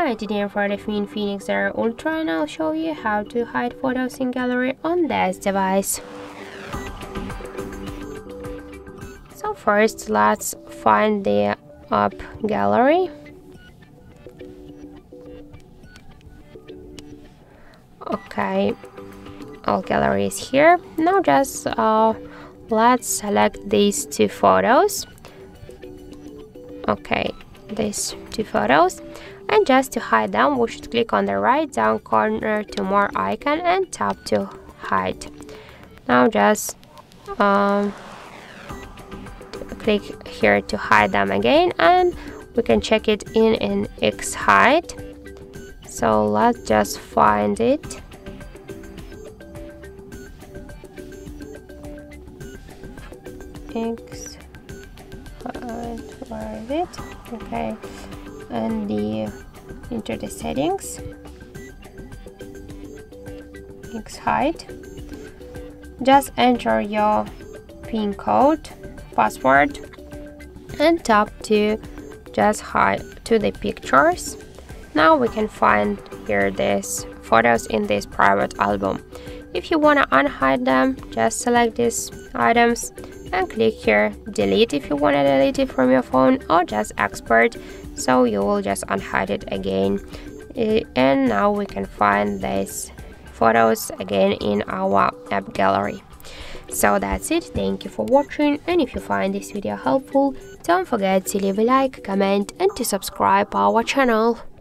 Hi, today I'm for the Infinix Zero Ultra and I'll show you how to hide photos in gallery on this device. So first let's find the app gallery. Okay, all galleries here. Now just let's select these two photos. Okay, these two photos. And just to hide them, we should click on the right down corner to more icon and tap to hide. Now just click here to hide them again, and we can check it in XHide. So let's just find it. XHide, where is it? Okay. And enter the settings, XHide. Just enter your PIN code, password, and tap to just hide to the pictures. Now we can find here these photos in this private album. If you want to unhide them, just select these items and click here delete if you want to delete it from your phone, or just export, so you will just unhide it again. And now we can find these photos again in our app gallery. So that's it. Thank you for watching, and if you find this video helpful, don't forget to leave a like, comment, and to subscribe our channel.